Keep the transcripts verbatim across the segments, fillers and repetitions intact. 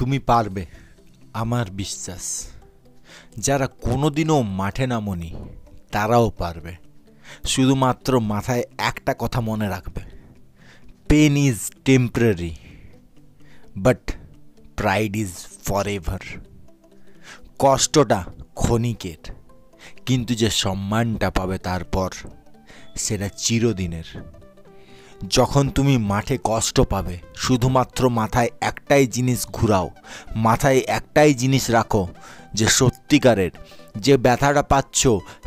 তুমি পারবে, আমার বিশ্বাস। যারা কোনোদিনও মাঠে নামনি তারাও পারবে, শুধুমাত্র মাথায় একটা কথা মনে রাখবে, pain is temporary but pride is forever. কষ্টটা ক্ষণিকের, কিন্তু যে সম্মানটা পাবে তারপর সেটা চিরদিনের। যখন তুমি মাঠে কষ্ট পাবে, শুধুমাত্র মাথায় একটাই জিনিস ঘুরাও, মাথায় একটাই জিনিস রাখো যে সত্যিকারের যে ব্যথাটা পাচ্ছ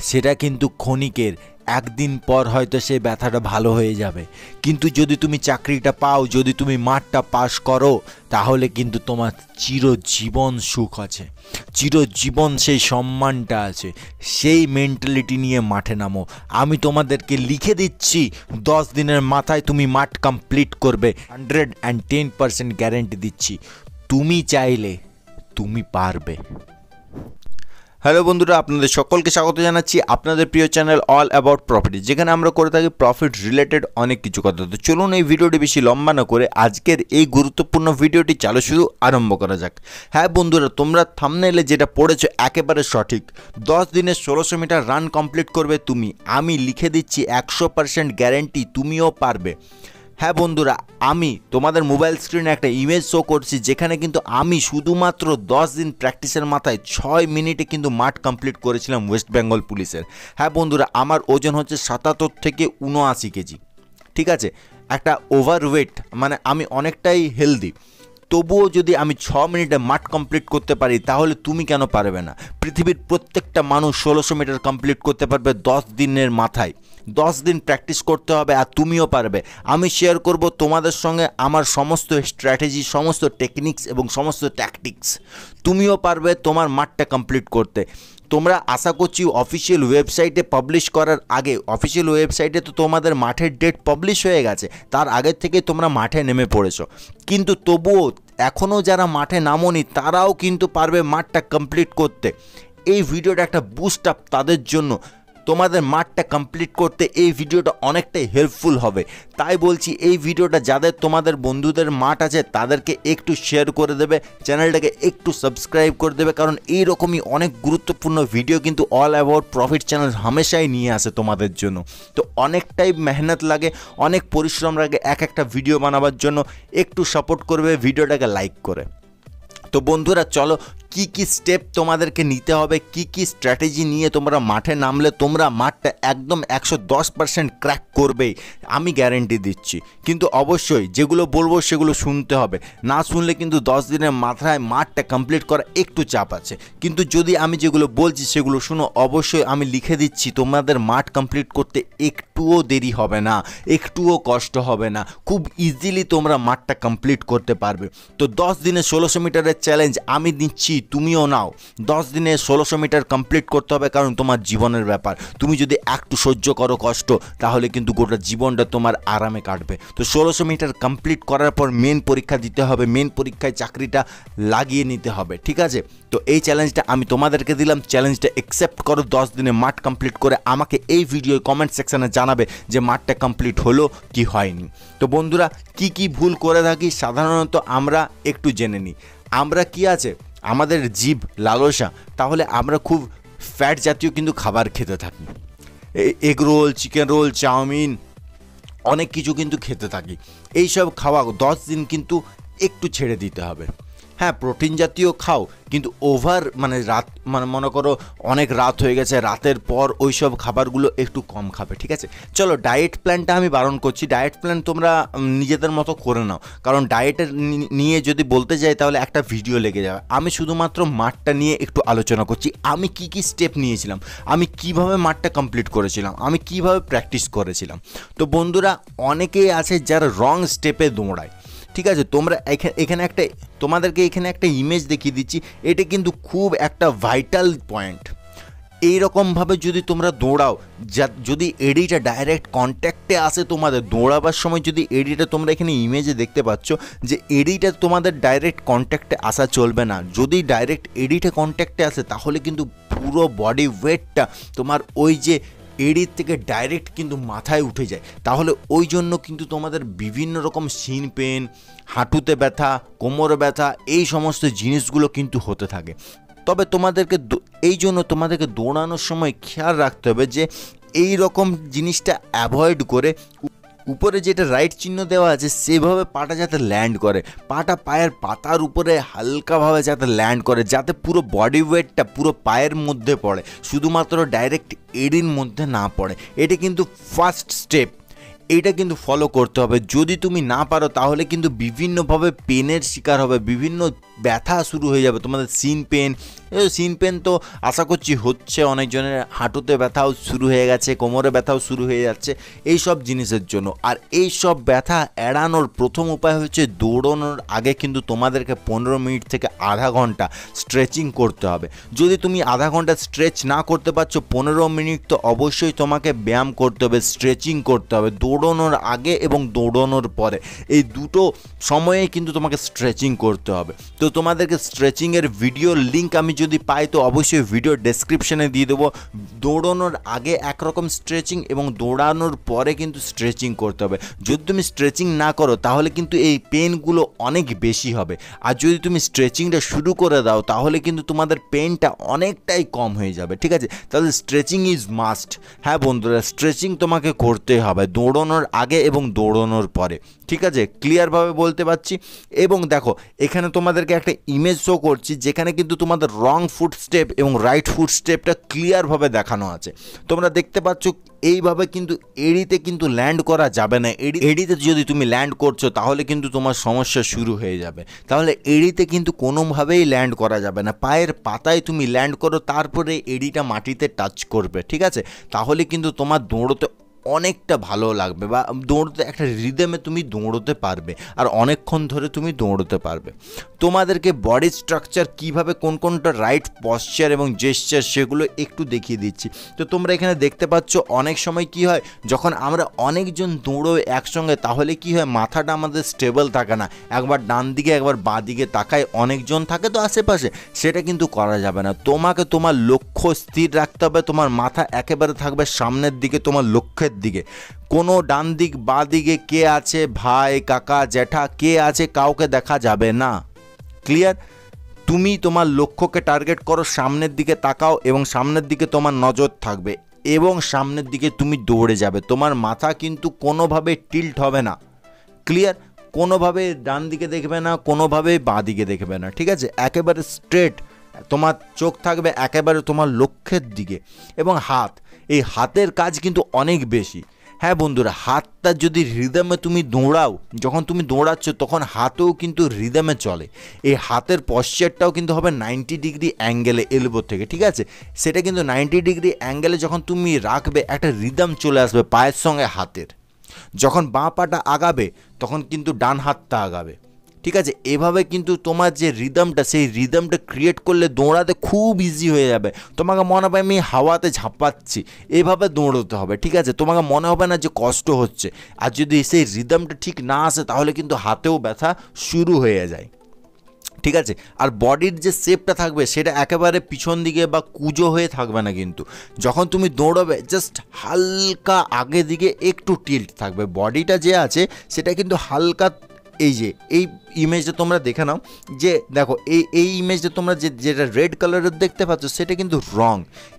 সেটা কিন্তু ক্ষণিকের। একদিন পর হয়তো সেই ব্যথাটা ভালো হয়ে যাবে, কিন্তু যদি তুমি চাকরিটা পাও, যদি তুমি মাঠটা পাস করো, তাহলে কিন্তু তোমার চিরজীবন সুখ আছে, চিরজীবন সেই সম্মানটা আছে। সেই মেন্টালিটি নিয়ে মাঠে নামো। আমি তোমাদেরকে লিখে দিচ্ছি, দশ দিনের মাথায় তুমি মাঠ কমপ্লিট করবে, hundred and ten percent guarantee দিচ্ছি। তুমি চাইলে তুমি পারবে। হ্যালো বন্ধুরা, আপনাদের সকলকে স্বাগত জানাচ্ছি আপনাদের প্রিয় চ্যানেল অল অ্যাবাউট প্রফিট, যেখানে আমরা করে থাকি প্রফিট রিলেটেড অনেক কিছু কথা। তো চলুন এই ভিডিওটি বেশি লম্বা না করে আজকের এই গুরুত্বপূর্ণ ভিডিওটি চালু শুরু আরম্ভ করা যাক। হ্যাঁ বন্ধুরা, তোমরা থাম্বনেইলে যেটা পড়েছো একেবারে সঠিক। দশ দিনে ষোলোশো মিটার রান কমপ্লিট করবে তুমি, আমি লিখে দিচ্ছি একশো পার্সেন্ট গ্যারেন্টি তুমিও পারবে। হ্যাঁ বন্ধুরা, আমি তোমাদের মোবাইল স্ক্রিনে একটা ইমেজ শো করছি, যেখানে কিন্তু আমি শুধুমাত্র দশ দিন প্র্যাকটিসের মাথায় ছয় মিনিটে কিন্তু মাঠ কমপ্লিট করেছিলাম ওয়েস্ট বেঙ্গল পুলিশের। হ্যাঁ বন্ধুরা, আমার ওজন হচ্ছে সাতাত্তর থেকে উনআশি কেজি, ঠিক আছে? একটা ওভারওয়েট, মানে আমি অনেকটাই হেলদি, তবুও যদি আমি ছ মিনিটে মাঠ কমপ্লিট করতে পারি, তাহলে তুমি কেন পারবে না? পৃথিবীর প্রত্যেকটা মানুষ ষোলোশো মিটার কমপ্লিট করতে পারবে দশ দিনের মাথায়। দশ দিন প্র্যাকটিস করতে হবে আর তুমিও পারবে। আমি শেয়ার করব তোমাদের সঙ্গে আমার সমস্ত স্ট্র্যাটেজি, সমস্ত টেকনিক্স এবং সমস্ত ট্যাকটিক্স। তুমিও পারবে তোমার মাঠটা কমপ্লিট করতে। তোমরা আশা করছি অফিসিয়াল ওয়েবসাইটে পাবলিশ করার আগে, অফিসিয়াল ওয়েবসাইটে তো তোমাদের মাঠের ডেট পাবলিশ হয়ে গেছে, তার আগের থেকে তোমরা মাঠে নেমে পড়েছো, কিন্তু তবুও এখনও যারা মাঠে নামনি তারাও কিন্তু পারবে মাঠটা কমপ্লিট করতে। এই ভিডিওটা একটা বুস্ট আপ তাদের জন্য, তোমাদের মাঠটা কমপ্লিট করতে এই ভিডিওটা অনেকটাই হেল্পফুল হবে। তাই বলছি এই ভিডিওটা যাদের তোমাদের বন্ধুদের মাঠ আছে তাদেরকে একটু শেয়ার করে দেবে, চ্যানেলটাকে একটু সাবস্ক্রাইব করে দেবে, কারণ এইরকমই অনেক গুরুত্বপূর্ণ ভিডিও কিন্তু অল অ্যাবাউট প্রফিট চ্যানেল হামেশাই নিয়ে আসে তোমাদের জন্য। তো অনেকটাই মেহনত লাগে, অনেক পরিশ্রম লাগে এক একটা ভিডিও বানাবার জন্য। একটু সাপোর্ট করবে ভিডিওটাকে লাইক করে। তো বন্ধুরা চলো, কি কি স্টেপ তোমাদেরকে নিতে হবে, কি কি স্ট্র্যাটেজি নিয়ে তোমরা মাঠে নামলে তোমরা মাঠটা একদম একশো দশ পার্সেন্ট ক্র্যাক করবেই, আমি গ্যারেন্টি দিচ্ছি। কিন্তু অবশ্যই যেগুলো বলবো সেগুলো শুনতে হবে, না শুনলে কিন্তু দশ দিনের মাথায় মাঠটা কমপ্লিট করা একটু চাপ আছে। কিন্তু যদি আমি যেগুলো বলছি সেগুলো শুনো, অবশ্যই আমি লিখে দিচ্ছি তোমাদের মাঠ কমপ্লিট করতে একটুও দেরি হবে না, একটুও কষ্ট হবে না, খুব ইজিলি তোমরা মাঠটা কমপ্লিট করতে পারবে। তো দশ দিনে ষোলোশো মিটারের চ্যালেঞ্জ আমি দিচ্ছি, তুমিও নাও। দশ দিনে ষোলোশো মিটার কমপ্লিট করতে হবে, কারণ তোমার জীবনের ব্যাপার। তুমি যদি একটু সহ্য করো কষ্ট, তাহলে কিন্তু গোটা জীবনটা তোমার আরামে কাটবে। তো ষোলোশো মিটার কমপ্লিট করার পর মেন পরীক্ষা দিতে হবে, মেন পরীক্ষায় চাকরিটা লাগিয়ে নিতে হবে, ঠিক আছে? তো এই চ্যালেঞ্জটা আমি তোমাদেরকে দিলাম, চ্যালেঞ্জটা অ্যাকসেপ্ট করো। দশ দিনে মাঠ কমপ্লিট করে আমাকে এই ভিডিও কমেন্ট সেকশানে জানাবে যে মাঠটা কমপ্লিট হলো কি হয়নি। তো বন্ধুরা কি কি ভুল করে থাকি সাধারণত আমরা একটু জেনে নিই। আমরা কি আছে আমাদের জীব লালসা, তাহলে আমরা খুব ফ্যাট জাতীয় কিন্তু খাবার খেতে থাকি, egg roll, chicken roll, chowmein, অনেক কিছু কিন্তু খেতে থাকি। এইসব খাওয়া দশ দিন কিন্তু একটু ছেড়ে দিতে হবে। হ্যাঁ, প্রোটিন জাতীয় খাও, কিন্তু ওভার মানে রাত মানে মনে করো অনেক রাত হয়ে গেছে, রাতের পর ওই সব খাবারগুলো একটু কম খাবে, ঠিক আছে? চলো ডায়েট প্ল্যানটা আমি বারণ করছি, ডায়েট প্ল্যান তোমরা নিজেদের মতো করে নাও, কারণ ডায়েটের নিয়ে যদি বলতে যাই তাহলে একটা ভিডিও লেগে যাবে। আমি শুধুমাত্র মাঠটা নিয়ে একটু আলোচনা করছি, আমি কি কি স্টেপ নিয়েছিলাম, আমি কিভাবে মাঠটা কমপ্লিট করেছিলাম, আমি কিভাবে প্র্যাকটিস করেছিলাম। তো বন্ধুরা অনেকেই আছে যারা রং স্টেপে দৌড়ায়, ঠিক আছে? তোমরা এখানে এখানে একটা তোমাদেরকে এখানে একটা ইমেজ দেখিয়ে দিচ্ছি, এটা কিন্তু খুব একটা ভাইটাল পয়েন্ট। এইরকমভাবে যদি তোমরা দৌড়াও, যা যদি এডিটা ডাইরেক্ট কন্ট্যাক্টে আসে তোমাদের দৌড়াবার সময়, যদি এডিটা তোমরা এখানে ইমেজে দেখতে পাচ্ছ যে এডিটা তোমাদের ডাইরেক্ট কন্ট্যাক্টে আসা চলবে না। যদি ডাইরেক্ট এডিটা কন্ট্যাক্টে আসে তাহলে কিন্তু পুরো বডি ওয়েটটা তোমার ওই যে এড়ির থেকে ডাইরেক্ট কিন্তু মাথায় উঠে যায়। তাহলে ওই জন্য কিন্তু তোমাদের বিভিন্ন রকম সিন পেন, হাঁটুতে ব্যথা, কোমরে ব্যথা, এই সমস্ত জিনিসগুলো কিন্তু হতে থাকে। তবে তোমাদেরকে এই জন্য তোমাদেরকে দৌড়ানোর সময় খেয়াল রাখতে হবে যে এই রকম জিনিসটা অ্যাভয়েড করে উপরে যেটা রাইট চিহ্ন দেওয়া আছে সেভাবে পাটা যাতে ল্যান্ড করে, পাটা পায়ের পাতার উপরে হালকাভাবে যাতে ল্যান্ড করে, যাতে পুরো বডি ওয়েটটা পুরো পায়ের মধ্যে পড়ে, শুধুমাত্র ডাইরেক্ট এড়ির মধ্যে না পড়ে। এটা কিন্তু ফার্স্ট স্টেপ, এটা কিন্তু ফলো করতে হবে। যদি তুমি না পারো তাহলে কিন্তু বিভিন্নভাবে পেনের শিকার হবে, বিভিন্ন ব্যথা শুরু হয়ে যাবে তোমাদের। সিন পেন, সিন পেন তো আশা করছি হচ্ছে অনেকজনের, হাঁটুতে ব্যথাও শুরু হয়ে গেছে, কোমরে ব্যথাও শুরু হয়ে যাচ্ছে এই সব জিনিসের জন্য। আর এই সব ব্যথা এড়ানোর প্রথম উপায় হচ্ছে দৌড়ানোর আগে কিন্তু তোমাদেরকে পনেরো মিনিট থেকে আধা ঘন্টা স্ট্রেচিং করতে হবে। যদি তুমি আধা ঘন্টা স্ট্রেচ না করতে পারছো, পনেরো মিনিট তো অবশ্যই তোমাকে ব্যায়াম করতে হবে, স্ট্রেচিং করতে হবে দৌড়ানোর আগে এবং দৌড়ানোর পরে, এই দুটো সময়ে কিন্তু তোমাকে স্ট্রেচিং করতে হবে। তো তোমাদেরকে স্ট্রেচিংয়ের ভিডিও লিঙ্ক আমি যদি পাই তো অবশ্যই ভিডিও ডেসক্রিপশানে দিয়ে দেবো। দৌড়ানোর আগে একরকম স্ট্রেচিং এবং দৌড়ানোর পরে কিন্তু স্ট্রেচিং করতে হবে। যদি তুমি স্ট্রেচিং না করো তাহলে কিন্তু এই পেনগুলো অনেক বেশি হবে, আর যদি তুমি স্ট্রেচিংটা শুরু করে দাও তাহলে কিন্তু তোমাদের পেনটা অনেকটাই কম হয়ে যাবে, ঠিক আছে? তাহলে স্ট্রেচিং ইজ মাস্ট। হ্যাঁ বন্ধুরা, স্ট্রেচিং তোমাকে করতে হবে দৌড়ানোর আগে এবং দৌড়ানোর পরে, ঠিক আছে? ক্লিয়ারভাবে বলতে পারছি। এবং দেখো এখানে তোমাদেরকে একটা ইমেজ শো করছি যেখানে কিন্তু তোমাদের রং ফুট স্টেপ এবং রাইট ফুট স্টেপটা ক্লিয়ারভাবে দেখানো আছে। তোমরা দেখতে পাচ্ছ এইভাবে কিন্তু এড়িতে কিন্তু ল্যান্ড করা যাবে না। এড়ি এড়িতে যদি তুমি ল্যান্ড করছো তাহলে কিন্তু তোমার সমস্যা শুরু হয়ে যাবে। তাহলে এড়িতে কিন্তু কোনোভাবেই ল্যান্ড করা যাবে না। পায়ের পাতায় তুমি ল্যান্ড করো, তারপরে এড়িটা মাটিতে টাচ করবে, ঠিক আছে? তাহলে কিন্তু তোমার দৌড়তে অনেকটা ভালো লাগবে, বা দৌড়তে একটা রিদমে তুমি দৌড়তে পারবে, আর অনেকক্ষণ ধরে তুমি দৌড়তে পারবে। তোমাদেরকে বডি স্ট্রাকচার কিভাবে, কোন কোনটা রাইট পশ্চার এবং জেশ্চার সেগুলো একটু দেখিয়ে দিচ্ছি। তো তোমরা এখানে দেখতে পাচ্ছ অনেক সময় কি হয়, যখন আমরা অনেকজন দৌড়োই একসঙ্গে তাহলে কি হয়, মাথাটা আমাদের স্টেবল থাকে না, একবার ডান দিকে একবার বাঁ দিকে তাকায়, অনেকজন থাকে তো আশেপাশে। সেটা কিন্তু করা যাবে না। তোমাকে তোমার লক্ষ্য স্থির রাখতে হবে, তোমার মাথা একেবারে থাকবে সামনের দিকে, তোমার লক্ষ্যের দিকে। কোনো ডান দিক বা দিকে কে আছে, ভাই কাকা জ্যাঠা কে আছে, কাউকে দেখা যাবে না, ক্লিয়ার? তুমি তোমার লক্ষ্যকে টার্গেট করো, সামনের দিকে তাকাও এবং সামনের দিকে তোমার নজর থাকবে এবং সামনের দিকে তুমি দৌড়ে যাবে। তোমার মাথা কিন্তু কোনোভাবে টিল্ট হবে না, ক্লিয়ার? কোনোভাবে ডান দিকে দেখবে না, কোনোভাবে বাঁ দিকে দেখবে না, ঠিক আছে? একেবারে স্ট্রেট তোমার চোখ থাকবে, একেবারে তোমার লক্ষ্যের দিকে। এবং হাত, এই হাতের কাজ কিন্তু অনেক বেশি। হ্যাঁ বন্ধুরা, হাতটা যদি রিদমে তুমি দৌড়াও, যখন তুমি দৌড়াচ্ছ তখন হাতেও কিন্তু রিদমে চলে। এই হাতের পশ্চারটাও কিন্তু হবে নাইনটি ডিগ্রি অ্যাঙ্গেলে এলবো থেকে, ঠিক আছে? সেটা কিন্তু নাইনটি ডিগ্রি অ্যাঙ্গেলে যখন তুমি রাখবে, একটা রিদম চলে আসবে পায়ের সঙ্গে হাতের। যখন বাঁ পাটা আগাবে তখন কিন্তু ডান হাতটা আগাবে, ঠিক আছে? এভাবে কিন্তু তোমার যে রিদমটা, সেই রিদমটা ক্রিয়েট করলে দৌড়াতে খুব ইজি হয়ে যাবে। তোমাকে মনে হবে আমি হাওয়াতে ঝাঁপাচ্ছি, এভাবে দৌড়তে হবে, ঠিক আছে? তোমাকে মনে হবে না যে কষ্ট হচ্ছে। আর যদি সেই রিদমটা ঠিক না আসে তাহলে কিন্তু হাতেও ব্যথা শুরু হয়ে যায়, ঠিক আছে? আর বডির যে শেপটা থাকবে সেটা একেবারে পিছন দিকে বা কুঁজো হয়ে থাকবে না কিন্তু। যখন তুমি দৌড়বে জাস্ট হালকা আগে দিকে একটু টিল্ট থাকবে, বডিটা যে আছে সেটা কিন্তু হালকা। এই যে এই ইমেজটা তোমরা দেখে নাও, যে দেখো এই এই ইমেজটা তোমরা যে যেটা রেড কালারের দেখতে পাচ্ছ সেটা কিন্তু রং,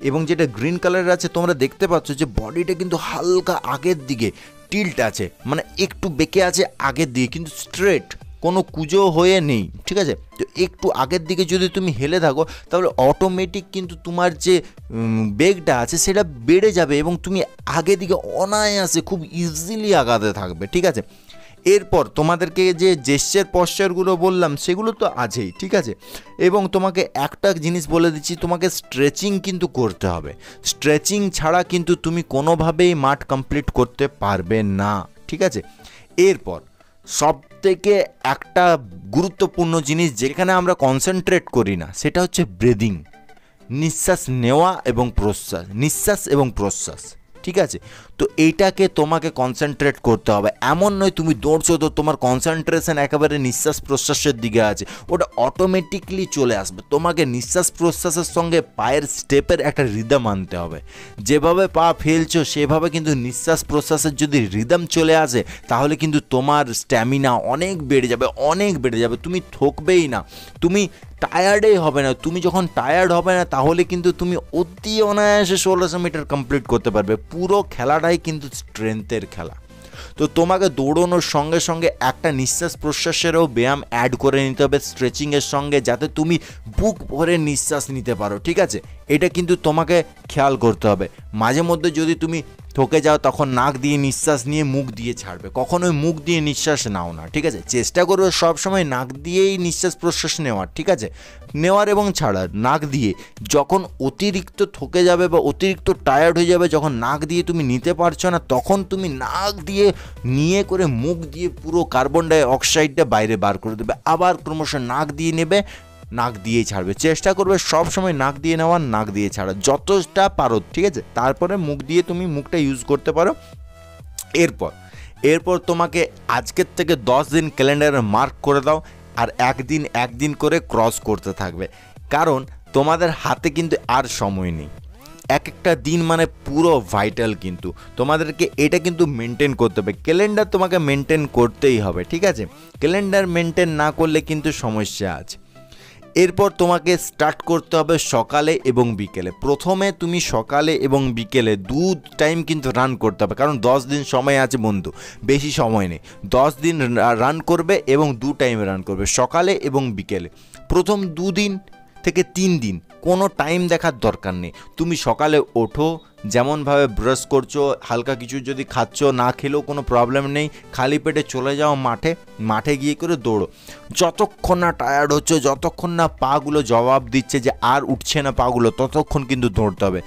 এবং যেটা গ্রিন কালারের আছে তোমরা দেখতে পাচ্ছ যে বডিটা কিন্তু হালকা আগের দিকে টিল্ট আছে, মানে একটু বেঁকে আছে আগের দিকে, কিন্তু স্ট্রেট, কোনো কুঁজো হয়ে নেই, ঠিক আছে? তো একটু আগের দিকে যদি তুমি হেলে থাকো তাহলে অটোমেটিক কিন্তু তোমার যে বেগটা আছে সেটা বেড়ে যাবে এবং তুমি আগে দিকে অনায়াসে খুব ইজিলি আগাতে থাকবে, ঠিক আছে? এরপর তোমাদেরকে যে জেশ্চার পশ্চারগুলো বললাম সেগুলো তো আছেই, ঠিক আছে? এবং তোমাকে একটা জিনিস বলে দিচ্ছি, তোমাকে স্ট্রেচিং কিন্তু করতে হবে। স্ট্রেচিং ছাড়া কিন্তু তুমি কোনোভাবেই মাঠ কমপ্লিট করতে পারবে না, ঠিক আছে? এরপর সব থেকে একটা গুরুত্বপূর্ণ জিনিস যেখানে আমরা কনসেন্ট্রেট করি না, সেটা হচ্ছে ব্রিদিং, নিঃশ্বাস নেওয়া এবং প্রশ্বাস, নিঃশ্বাস এবং প্রশ্বাস। ठीक है। तो एटाके तुम्हें कन्सेंट्रेट करते हैं, एमन नय तुम दौड़ो तो तुम्हार कन्सेंट्रेशन एकेबारे निश्वास प्रश्वास दिखे आछे, ओटा अटोमेटिकली चले आसबे। तुम्हें निश्वास प्रश्वास संगे पायर स्टेपर एक रिदम आनते हैं, जेभावे पा फेलछो सेभावे किन्तु निश्वास प्रश्वासेर यदि रिदम चले आसे ताहले किन्तु तुम्हार स्टैमिना अनेक बेड़े जाबे, अनेक बेड़े जाबे। तुमी थकबेई ना, तुमी टायार्ड ही होबे ना। तुम जो टायार्ड होबे ना ताहले किन्तु तुम अति अनायासे षोलोशो मीटर कमप्लीट करते पारबे। पुरो खेलाटाई किन्तु स्ट्रेंथेर खेला। तो तुम्हें दौड़ानोर संगे संगे एक निश्वास प्रश्वासेरों व्यायाम एड कर स्ट्रेचिंग संगे, जाते तुम बुक भरे निश्वास नीते पारो, ठीक है। ये क्योंकि तुम्हें ख्याल करते हैं। माझे मध्य जो तुम थके जाओ तक नाक दिए निश्वास नहीं मुख दिए छाड़े, कखनोई मुख दिए निश्वास नाओ ना, ठीक है। चेष्टा करो सब समय नाक दिए निश्वास प्रश्वास नेवार, ठीक है, नेवार एवं छाड़ार। नाक दिए जखन अतिरिक्त थके जाबे बा अतिरिक्त टायार्ड हो जाबे, जखन नाक दिए तुमी निते पारछो ना, तखन तुमी नाक दिए निये करे मुख दिए पुरो कार्बन डाइअक्साइडटा बाइरे बार करे देबे। आबार क्रमश नाक दिए नेबे नाक दिए छाड़बे। चेष्टा करबे सब समय नाक दिए नेওয়া नाक दिए छाड़ा যতটা পারো, ঠিক আছে। তারপরে মুখ দিয়ে তুমি মুখটা ইউজ করতে পারো। এরপর এরপর তোমাকে আজকের থেকে দশ দিন ক্যালেন্ডারে মার্ক করে দাও, আর একদিন একদিন করে ক্রস করতে থাকবে। কারণ তোমাদের হাতে কিন্তু আর সময় নেই। एक एक दिन माने पुरो भाइटल, किन्तु तुम्हादेरके एटा किन्तु मेनटेन करते होबे। कैलेंडार तुम्हें मेनटेन करते ही होबे, ठीक है। कैलेंडार मेनटेन ना करले किन्तु समस्या आछे। एरपर तुम्हें स्टार्ट करते हैं सकाले एवं बिकेले। प्रथमे तुम सकाले एवं बिकेले दो टाइम किन्तु रान करते हैं, कारण दस दिन समय आछे बंधु, बेशी समय नहीं। दस दिन रान करबे एवं दो टाइम रान करबे, सकाले एवं बिकेले। प्रथम दो दिन थेके तीन दिन कोनो टाइम देखार दरकार नहीं। तुम सकाले ओठो, जेमन भावे ब्राश करछो, हल्का किछु यदि खाच्चो ना खेलो कोनो प्रॉब्लेम नहीं, खाली पेटे चले जाओ माठे। माठे गिये करे दौड़ो जतक्षण ना टायार्ड होच्छो, जतक्षण ना पागुलो जवाब दिच्छे जे आर उठछे ना पागुलो, ततक्षण किन्तु दौड़ते होबे।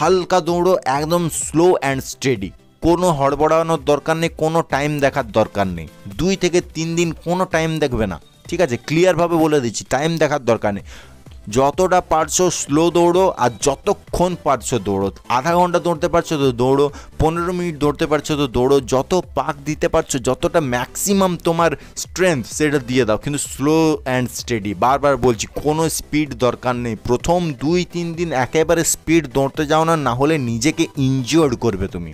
हल्का दौड़ो, एकदम स्लो एंड स्टेडी, कोनो हड़बड़ानोर दरकार नहीं, कोनो टाइम देखार दरकार नहीं। दुई थेके तीन दिन कोनो टाइम देखबे ना, ठीक है। क्लियर भावे बोले दिच्छी टाइम देखार दरकार नहीं। যতটা পারছো স্লো দৌড়ো, আর যতক্ষণ পারছো দৌড়ো। আধা ঘন্টা দৌড়তে পারছো তো দৌড়ো, পনেরো মিনিট দৌড়তে পারছো তো দৌড়ো। যত পাক দিতে পারছো, যতটা ম্যাক্সিমাম তোমার স্ট্রেংথ সেটা দিয়ে দাও, কিন্তু স্লো অ্যান্ড স্টেডি। বারবার বলছি কোনো স্পিড দরকার নেই। প্রথম দুই তিন দিন একেবারে স্পিড দৌড়তে যাও না, না হলে নিজেকে ইনজিওর্ড করবে। তুমি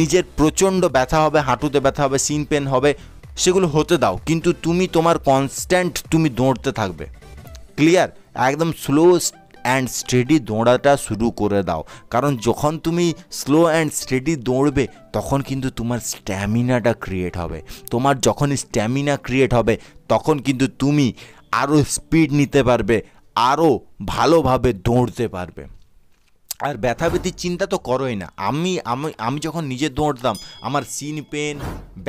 নিজের প্রচণ্ড ব্যথা হবে, হাঁটুতে ব্যথা হবে, সিন পেন হবে, সেগুলো হতে দাও, কিন্তু তুমি তোমার কনস্ট্যান্ট তুমি দৌড়তে থাকবে। क्लियर, एकदम स्लो एंड स्टेडी दौड़ाटा शुरू कर दाओ, कारण जखन तुमी स्लो एंड स्टेडी दौड़बे तखन किन्तु तुम्हार स्टैमिनाटा क्रिएट होबे। तुम्हार जखन स्टैमिना क्रिएट होबे तखन किन्तु तुमी आरो स्पीड निते पारबे, आरो भालोभावे दौड़ते पारबे। और ব্যথা ব্যথির চিন্তা तो करोई ना। आमी आमी जखन निजे दौड़ताम आमार सीन पेन,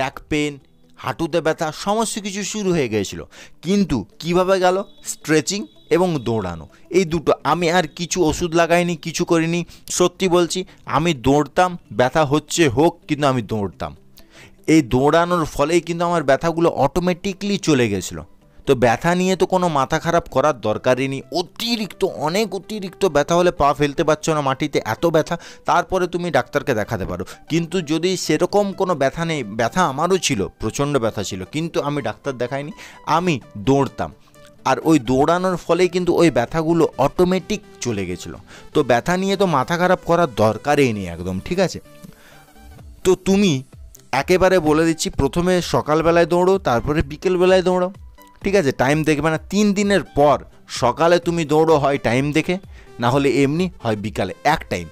बैक पेन, হাঁটুতে ব্যথা সমস্ত কিছু শুরু হয়ে গিয়েছিল, কিন্তু কিভাবে গেল? স্ট্রেচিং এবং দৌড়ানো, এই দুটো। আমি আর কিছু ওষুধ লাগাইনি, কিছু করিনি, সত্যি বলছি। আমি দৌড়তাম, ব্যথা হচ্ছে হোক, কিন্তু আমি দৌড়তাম। এই দৌড়ানোর ফলেই কিন্তু আমার ব্যথাগুলো অটোমেটিকলি চলে গিয়েছিল। তো ব্যথা নিয়ে তো কোনো মাথা খারাপ করার দরকারই নেই। অতিরিক্ত, অনেক অতিরিক্ত ব্যথা হলে পা ফেলতে পারছো না মাটিতে, এত ব্যথা, তারপরে তুমি ডাক্তারকে দেখাতে পারো। কিন্তু যদি সেরকম কোনো ব্যথা নেই, ব্যথা আমারও ছিল, প্রচণ্ড ব্যথা ছিল, কিন্তু আমি ডাক্তার দেখাইনি, আমি দৌড়তাম। আর ওই দৌড়ানোর ফলেই কিন্তু ওই ব্যথাগুলো অটোমেটিক চলে গেছিলো। তো ব্যথা নিয়ে তো মাথা খারাপ করার দরকারই নেই একদম, ঠিক আছে। তো তুমি একেবারে বলে দিচ্ছি, প্রথমে সকালবেলায় দৌড়ো, তারপরে বিকেলবেলায় দৌড়ো, ঠিক আছে। টাইম দেখবে না। তিন দিনের পর সকালে তুমি দৌড়ো, হয় টাইম দেখে, না হলে এমনি, হয় বিকালে। এক টাইম,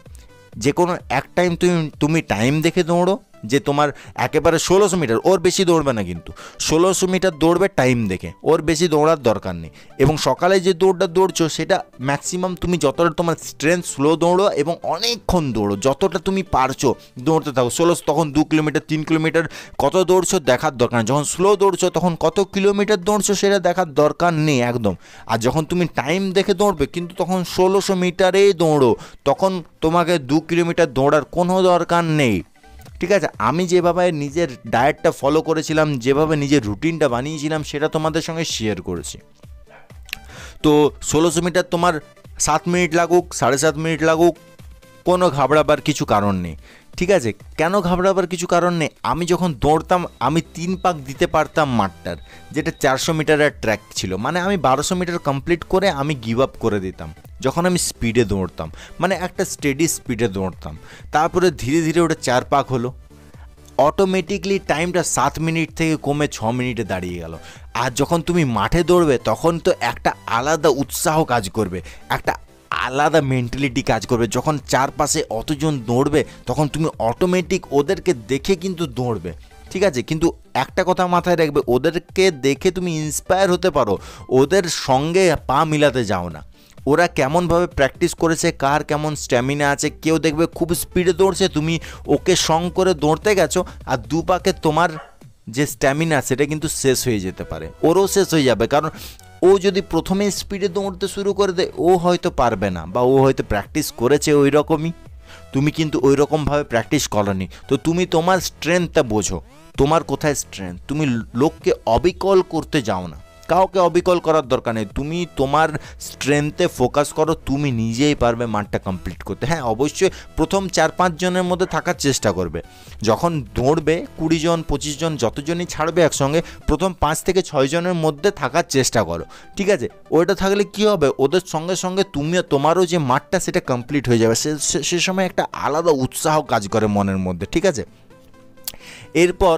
যে কোনো এক টাইম তুমি তুমি টাইম দেখে দৌড়ো, যে তোমার একেবারে ষোলোশো মিটার, ওর বেশি দৌড়বে না, কিন্তু ষোলোশো মিটার দৌড়বে টাইম দেখে, ওর বেশি দৌড়ার দরকার নেই। এবং সকালে যে দৌড়টা দৌড়ছো সেটা ম্যাক্সিমাম তুমি যতটা তোমার স্ট্রেংথ স্লো দৌড়ো এবং অনেকক্ষণ দৌড়ো, যতটা তুমি পারছো দৌড়তে থাকো। ষোলোশো তখন দু কিলোমিটার তিন কিলোমিটার কত দৌড়ছো দেখার দরকার নেই। যখন স্লো দৌড়ছো তখন কত কিলোমিটার দৌড়ছো সেটা দেখার দরকার নেই একদম। আর যখন তুমি টাইম দেখে দৌড়বে, কিন্তু তখন ষোলোশো মিটারেই দৌড়ো, তখন তোমাকে দু কিলোমিটার দৌড়ার কোনো দরকার নেই, ঠিক আছে। আমি যেভাবে নিজের ডায়েটটা ফলো করেছিলাম, যেভাবে নিজের রুটিনটা বানিয়েছিলাম, সেটা তোমাদের সঙ্গে শেয়ার করেছি। তো ষোলোশো মিটার তোমার সাত মিনিট লাগুক, সাড়ে সাত মিনিট লাগুক, কোনো ঘাবড়াবার কিছু কারণ নেই। ঠিক আছে, কেন ঘাবড়াবার কিছু কারণ নেই? আমি যখন দৌড়তাম আমি তিন পাক দিতে পারতাম মাঠটার, যেটা চারশো মিটারের ট্র্যাক ছিল, মানে আমি বারোশো মিটার কমপ্লিট করে আমি গিভ আপ করে দিতাম যখন আমি স্পিডে দৌড়তাম, মানে একটা স্টেডি স্পিডে দৌড়তাম। তারপরে ধীরে ধীরে ওটা চার পাক হলো, অটোমেটিকলি টাইমটা সাত মিনিট থেকে কমে ছ মিনিটে দাঁড়িয়ে গেল। আর যখন তুমি মাঠে দৌড়বে তখন তো একটা আলাদা উৎসাহ কাজ করবে, একটা আলাদা মেন্টালিটি কাজ করবে। যখন চারপাশে অতজন দৌড়বে তখন তুমি অটোমেটিক ওদেরকে দেখে কিন্তু দৌড়বে। ঠিক আছে, কিন্তু একটা কথা মাথায় রাখবে, ওদেরকে দেখে তুমি ইন্সপায়ার হতে পারো, ওদের সঙ্গে পা মিলাতে যাও না। ওরা কেমনভাবে প্র্যাকটিস করেছে, কার কেমন স্ট্যামিনা আছে, কেউ দেখবে খুব স্পিডে দৌড়ছে, তুমি ওকে সং করে দৌড়তে গেছো আর দুপাকে তোমার যে স্ট্যামিনা সেটা কিন্তু শেষ হয়ে যেতে পারে, ওরও শেষ হয়ে যাবে। কারণ ও যদি প্রথমে স্পিডে দৌড়তে শুরু করে দেয় ও হয়তো পারবে না, বা ও হয়তো প্র্যাকটিস করেছে ওই রকমই, তুমি কিন্তু ওই রকমভাবে প্র্যাকটিস করনি। তো তুমি তোমার স্ট্রেংথটা বোঝো, তোমার কোথায় স্ট্রেংথ। তুমি লোককে অবিকল করতে যাও না, কাউকে অবিকল করার দরকার নেই, তুমি তোমার স্ট্রেংথে ফোকাস করো, তুমি নিজেই পারবে মাঠটা কমপ্লিট করতে। হ্যাঁ, অবশ্যই প্রথম চার পাঁচজনের মধ্যে থাকার চেষ্টা করবে। যখন দৌড়বে কুড়ি জন পঁচিশ জন যতজনই ছাড়বে একসঙ্গে, প্রথম পাঁচ থেকে ছয় জনের মধ্যে থাকার চেষ্টা করো। ঠিক আছে, ওইটা থাকলে কি হবে, ওদের সঙ্গে সঙ্গে তুমিও তোমারও যে মাঠটা সেটা কমপ্লিট হয়ে যাবে। সে সে সময় একটা আলাদা উৎসাহ কাজ করে মনের মধ্যে। ঠিক আছে, এরপর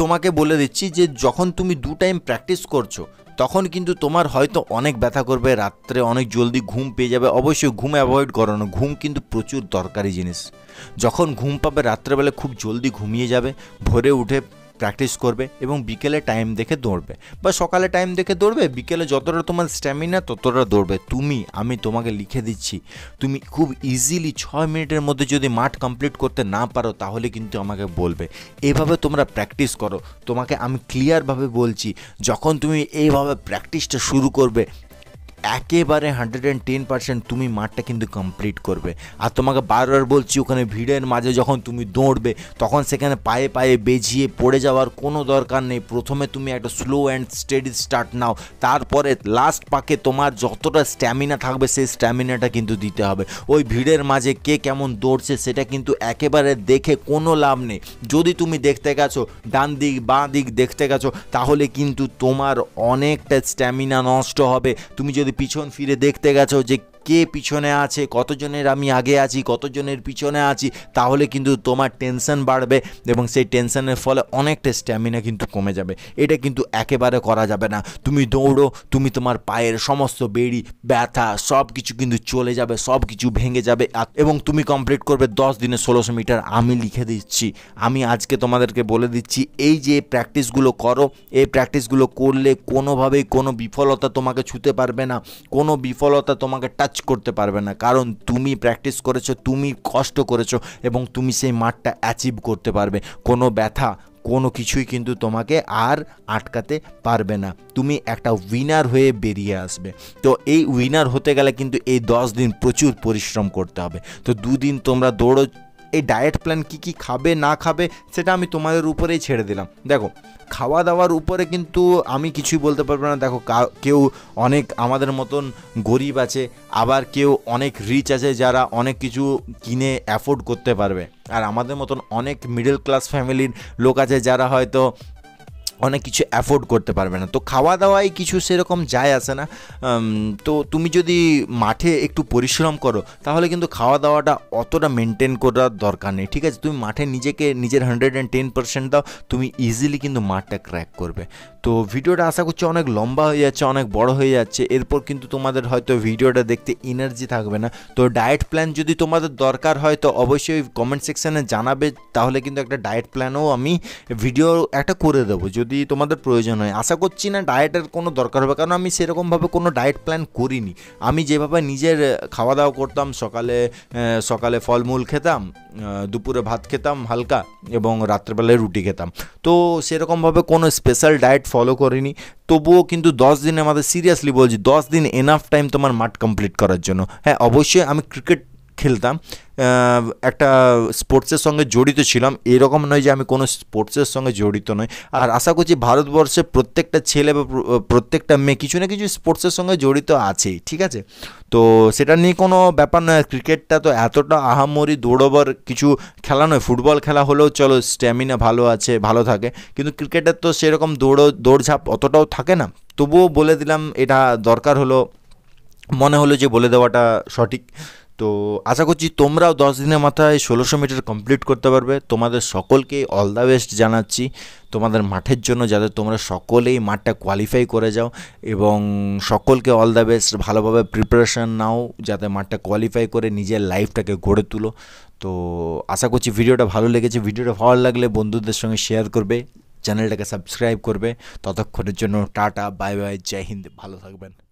তোমাকে বলে দিচ্ছি যে যখন তুমি দু টাইম প্র্যাকটিস করছো তখন কিন্তু তোমার হয়তো অনেক ব্যথা করবে, রাত্রে অনেক জলদি ঘুম পেয়ে যাবে। অবশ্যই ঘুম অ্যাভয়েড করো না, ঘুম কিন্তু প্রচুর দরকারি জিনিস। যখন ঘুম পাবে রাত্রেবেলা খুব জলদি ঘুমিয়ে যাবে, ভোরে উঠে প্র্যাকটিস করবে এবং বিকেলে টাইম দেখে দৌড়বে, বা সকালে টাইম দেখে দৌড়বে, বিকেলে যতটা তোমার স্ট্যামিনা ততটা দৌড়বে। তুমি আমি তোমাকে লিখে দিচ্ছি, তুমি খুব ইজিলি ছয় মিনিটের মধ্যে যদি মাঠ কমপ্লিট করতে না পারো তাহলে কিন্তু আমাকে বলবে। এভাবে তোমরা প্র্যাকটিস করো, তোমাকে আমি ক্লিয়ারভাবে বলছি, যখন তুমি এইভাবে প্র্যাকটিসটা শুরু করবে একেবারে হান্ড্রেড অ্যান্ড টেন পার্সেন্ট তুমি মাঠটা কিন্তু কমপ্লিট করবে। আর তোমাকে বারবার বলছি, ওখানে ভিড়ের মাঝে যখন তুমি দৌড়বে তখন সেখানে পায়ে পায়ে বেজিয়ে পড়ে যাওয়ার কোনো দরকার নেই। প্রথমে তুমি একটা স্লো অ্যান্ড স্টেডি স্টার্ট নাও, তারপরে লাস্ট পাকে তোমার যতটা স্ট্যামিনা থাকবে সেই স্ট্যামিনাটা কিন্তু দিতে হবে। ওই ভিড়ের মাঝে কে কেমন দৌড়ছে সেটা কিন্তু একেবারে দেখে কোনো লাভ নেই। যদি তুমি দেখতে গেছো ডান দিক বাঁ দিক দেখতে গেছো তাহলে কিন্তু তোমার অনেকটা স্ট্যামিনা নষ্ট হবে। তুমি যদি পিছন ফিরে দেখতে গেছো যে কে পিছনে আছে, কতজনের আমি আগে আছি, কতজনের পিছনে আছি, তাহলে কিন্তু তোমার টেনশন বাড়বে এবং সেই টেনশনের ফলে অনেকটা স্ট্যামিনা কিন্তু কমে যাবে। এটা কিন্তু একেবারে করা যাবে না। তুমি দৌড়ো, তুমি তোমার পায়ের সমস্ত বেড়ি ব্যথা সব কিছু কিন্তু চলে যাবে, সব কিছু ভেঙে যাবে এবং তুমি কমপ্লিট করবে দশ দিনে ষোলোশো মিটার। আমি লিখে দিচ্ছি, আমি আজকে তোমাদেরকে বলে দিচ্ছি, এই যে প্র্যাকটিসগুলো করো, এই প্র্যাকটিসগুলো করলে কোনোভাবেই কোনো বিফলতা তোমাকে ছুঁতে পারবে না, কোনো বিফলতা তোমাকে টাচ করতে পারবে না। কারণ তুমি প্র্যাকটিস করেছো, তুমি কষ্ট করেছো এবং তুমি সেই মাঠটা অ্যাচিভ করতে পারবে। কোনো ব্যথা কোনো কিছুই কিন্তু তোমাকে আর আটকাতে পারবে না, তুমি একটা উইনার হয়ে বেরিয়ে আসবে। তো এই উইনার হতে গেলে কিন্তু এই দশ দিন প্রচুর পরিশ্রম করতে হবে। তো দুদিন তোমরা দৌড়ো, এই ডায়েট প্ল্যান কি কি খাবে না খাবে সেটা আমি তোমাদের উপরেই ছেড়ে দিলাম। দেখো, খাওয়া দাওয়ার উপরে কিন্তু আমি কিছুই বলতে পারবো না। দেখো, কেউ অনেক আমাদের মতন গরিব আছে, আবার কেউ অনেক রিচ আছে যারা অনেক কিছু কিনে অ্যাফোর্ড করতে পারবে, আর আমাদের মতন অনেক মিডল ক্লাস ফ্যামিলির লোক আছে যারা হয়তো অনেক কিছু অ্যাফোর্ড করতে পারবে না। তো খাওয়া দাওয়ায় কিছু সেরকম যায় আসে না। তো তুমি যদি মাঠে একটু পরিশ্রম করো তাহলে কিন্তু খাওয়া দাওয়াটা অতটা মেনটেন করার দরকার নেই। ঠিক আছে, তুমি মাঠে নিজেকে নিজের হান্ড্রেড অ্যান্ড টেন পার্সেন্ট দাও, তুমি ইজিলি কিন্তু মাঠটা ক্র্যাক করবে। তো ভিডিওটা আশা করছি অনেক লম্বা হয়ে যাচ্ছে, অনেক বড় হয়ে যাচ্ছে, এরপর কিন্তু তোমাদের হয়তো ভিডিওটা দেখতে এনার্জি থাকবে না। তো ডায়েট প্ল্যান যদি তোমাদের দরকার হয় তো অবশ্যই কমেন্ট সেকশানে জানাবে, তাহলে কিন্তু একটা ডায়েট প্ল্যানও আমি ভিডিও একটা করে দেবো যদি তোমাদের প্রয়োজন হয়। আশা করছি না ডায়েটের কোনো দরকার হবে, কারণ আমি সেরকমভাবে কোনো ডায়েট প্ল্যান করিনি। আমি যেভাবে নিজের খাওয়া দাওয়া করতাম, সকালে সকালে ফলমূল খেতাম, দুপুরে ভাত খেতাম হালকা এবং রাত্রেবেলায় রুটি খেতাম। তো সেরকমভাবে কোনো স্পেশাল ডায়েট ফলো করিনি। তবুও কিন্তু দশ দিন আমাদের সিরিয়াসলি বলছি, দশ দিন এনাফ টাইম তোমার মাঠ কমপ্লিট করার জন্য। হ্যাঁ, অবশ্যই আমি ক্রিকেট खेलताम एक स्पोर्ट्सर संगे जड़ित छिलाम एरकम नय जे आमि कोनो स्पोर्ट्सर संगे जड़ित नय। और आशा करछि भारतवर्षे प्रत्येकटा छेले प्रत्येकटा मेये किछु ना किछु स्पोर्ट्सर संगे जड़ित आछेई, ठीक आछे। तो सेटा निये कोनो ब्यापार नय। क्रिकेटटा तो एतटा आहामरि दौड़ाबार किछु खेला नय, फुटबल खेला हलेओ चलो स्टैमिना भालो आछे भालो थाके, किन्तु क्रिकेटेर तो सेरकम दौड़ दौड़झाप अतटाओ थाके ना। तबुओ बोले दिलाम एटा दरकार हलो मने हलो जे बोले देवाटा सठीक। तो आशा करछि तोमराओ दस दिनेर माथाय षोलोशो मीटर कमप्लीट करते पारबे। तोमादेर सकलके अल द बेस्ट जानाच्छि तोमादेर माठेर जोन्नो, जाते तोमरा सकलेई माठटा क्वालिफाई करे जाओ एबं सकलके अल द बेस्ट, भालोभाबे प्रिपारेशन नाओ जाते माठटा क्वालिफाई करे निजेर लाइफटाके गड़े तुलो। तो आशा करछि भिडियोटा भालो लेगेছে। भिडियोটা ভালো লাগলে বন্ধুদের সঙ্গে শেয়ার করবে, চ্যানেলটাকে সাবস্ক্রাইব করবে। ততক্ষণের জন্য টাটা, বাই বাই, জয় হিন্দ, ভালো থাকবেন।